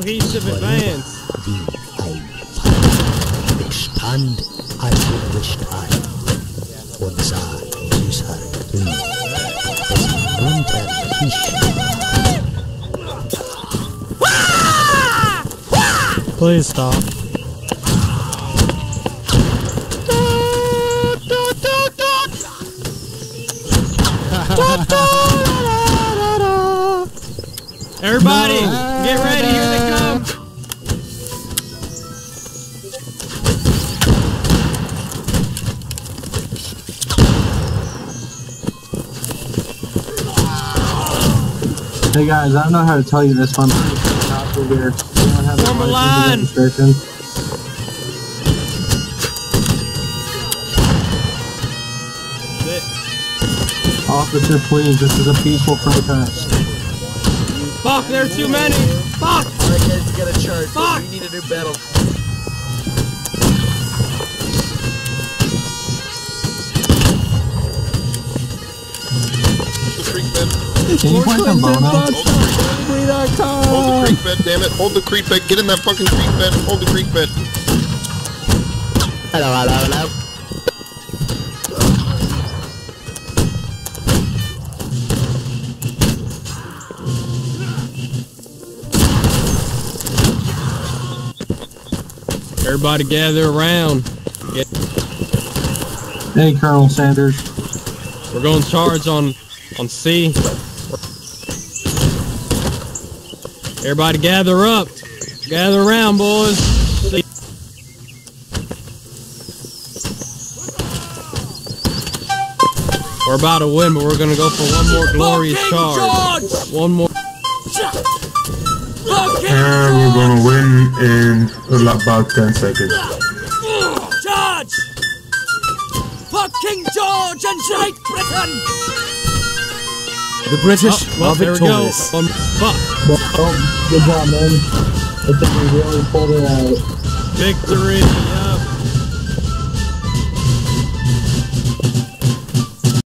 cohesive advance. Wie ein Pfeil bestand ein Stein und sah dieser Ring, das munter fisch. Please stop. Everybody, get ready, here they come! Hey guys, I don't know how to tell you this one. Form a line! Officer, please, this is a peaceful protest. Fuck, there are too many! Fuck! Alright guys, we gotta charge. Fuck! We need a new battle. Can you find some bono? Hold the creek bed, damn it. Hold the creek bed. Get in that fucking creek bed. Hold the creek bed. Hello, hello, hello. Everybody gather around. Get hey, Colonel Sanders. We're going to charge on C. Everybody gather up. Gather around, boys. C. We're about to win, but we're going to go for one more glorious charge. One more. And we're gonna win in about 10 seconds. Charge! For King George and Great Britain! The British are victorious. There we go. Good job, man. I think we really pulled it out. Victory!